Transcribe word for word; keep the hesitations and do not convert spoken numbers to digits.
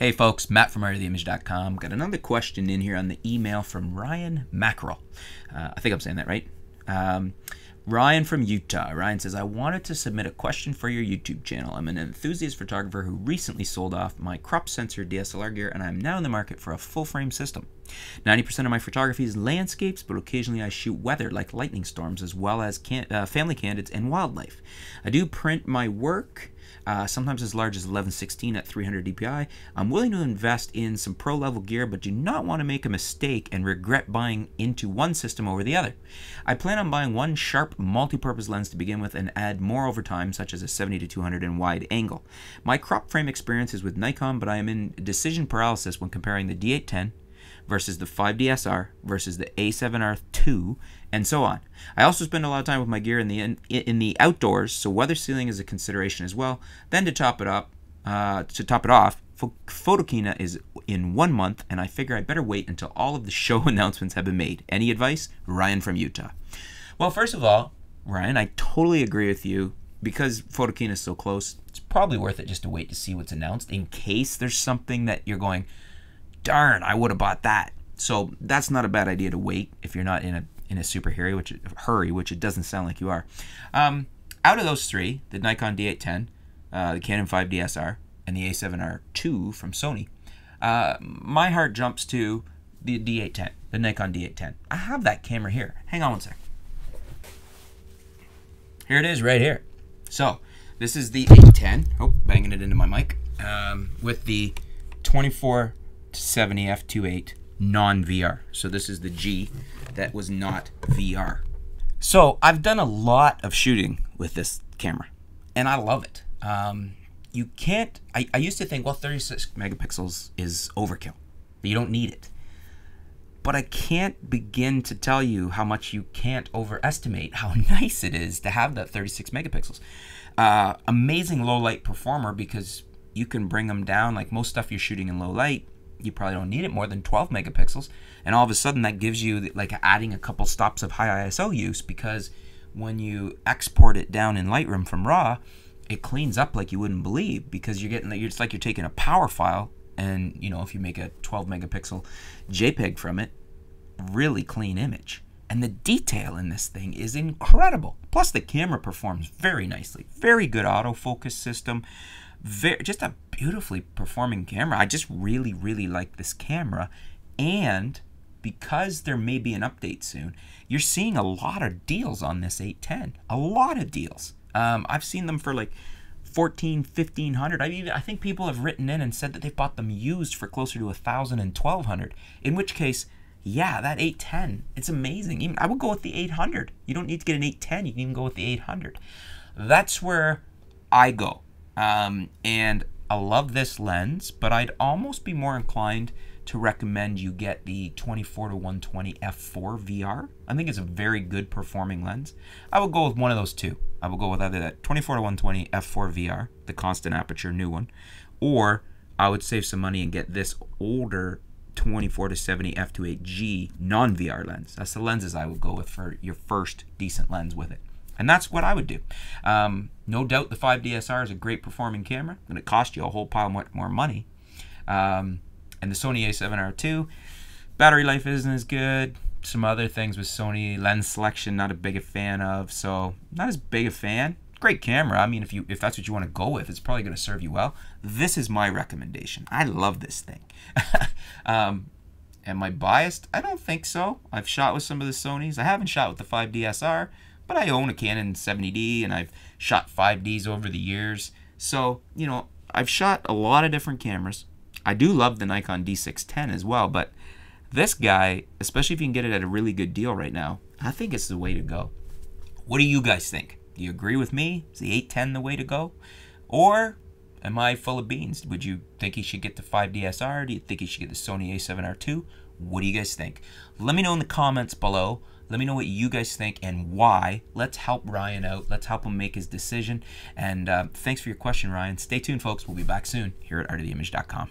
Hey folks, Matt from art of the image dot com. Got another question in here on the email from Ryan Mackerel. Uh, I think I'm saying that right. Um, Ryan from Utah. Ryan says, I wanted to submit a question for your YouTube channel. I'm an enthusiast photographer who recently sold off my crop sensor D S L R gear, and I'm now in the market for a full-frame system. ninety percent of my photography is landscapes, but occasionally I shoot weather like lightning storms, as well as can uh, family candids and wildlife. I do print my work, uh, sometimes as large as eleven sixteen at three hundred D P I. I'm willing to invest in some pro-level gear, but do not want to make a mistake and regret buying into one system over the other. I plan on buying one sharp multi-purpose lens to begin with and add more over time, such as a seventy to two hundred and wide angle. My crop frame experience is with Nikon, but I am in decision paralysis when comparing the D eight ten versus the five D S R versus the A seven R two, and so on. I also spend a lot of time with my gear in the in, in the outdoors, so weather sealing is a consideration as well. Then to top it up, uh, to top it off, Photokina is in one month, and I figure I better wait until all of the show announcements have been made. Any advice? Ryan from Utah. Well, first of all, Ryan, I totally agree with you. Because Photokina is so close, it's probably worth it just to wait to see what's announced in case there's something that you're going, darn, I would have bought that. So that's not a bad idea to wait if you're not in a in a super hurry, which hurry, which it doesn't sound like you are. Um, out of those three, the Nikon D eight ten, uh, the Canon five D S R, and the A seven R two from Sony, uh, my heart jumps to the D eight ten, the Nikon D eight ten. I have that camera here. Hang on one sec. Here it is, right here. So this is the eight ten. Oh, banging it into my mic. Um, with the twenty-four seventy f two point eight non-V R. So this is the G that was not V R. So I've done a lot of shooting with this camera, and I love it. Um, you can't, I, I used to think, well, thirty-six megapixels is overkill. You don't need it. But I can't begin to tell you how much you can't overestimate how nice it is to have that thirty-six megapixels. Uh, amazing low light performer, because you can bring them down. Like most stuff you're shooting in low light, you probably don't need it more than twelve megapixels, and all of a sudden that gives you like adding a couple stops of high I S O use, because when you export it down in Lightroom from RAW, it cleans up like you wouldn't believe, because you're getting, it's like you're taking a power file, and you know, if you make a twelve megapixel JPEG from it, really clean image. And the detail in this thing is incredible. Plus the camera performs very nicely. Very good autofocus system. Very, just a beautifully performing camera. I just really, really like this camera. And because there may be an update soon, you're seeing a lot of deals on this eight ten. A lot of deals. Um, I've seen them for like fourteen, fifteen hundred. I mean, I think people have written in and said that they've bought them used for closer to a thousand and twelve hundred. In which case, yeah, that eight ten, it's amazing. Even I would go with the eight hundred. You don't need to get an eight ten. You can even go with the eight hundred. That's where I go. Um, and I love this lens, but I'd almost be more inclined to recommend you get the twenty-four to one twenty f four V R. I think it's a very good performing lens. I would go with one of those two. I would go with either that twenty-four to one twenty f four V R, the constant aperture new one, or I would save some money and get this older twenty-four to seventy f two point eight G non-V R lens. That's the lenses I would go with for your first decent lens with it. And that's what I would do. Um, no doubt the five D S R is a great performing camera. Going to cost you a whole pile more money. Um, and the Sony a seven R two, battery life isn't as good. Some other things with Sony, lens selection, not a big a fan of. So not as big a fan. Great camera. I mean, if you if that's what you want to go with, it's probably going to serve you well. This is my recommendation. I love this thing. um, am I biased? I don't think so. I've shot with some of the Sonys. I haven't shot with the five D S R. But I own a Canon seventy D, and I've shot five Ds over the years. So, you know, I've shot a lot of different cameras. I do love the Nikon D six ten as well, but this guy, especially if you can get it at a really good deal right now, I think it's the way to go. What do you guys think? Do you agree with me? Is the eight ten the way to go? Or am I full of beans? Would you think he should get the five D S R? Do you think he should get the Sony a seven R two? What do you guys think? Let me know in the comments below. Let me know what you guys think and why. Let's help Ryan out. Let's help him make his decision. And uh, thanks for your question, Ryan. Stay tuned, folks. We'll be back soon here at art of the image dot com.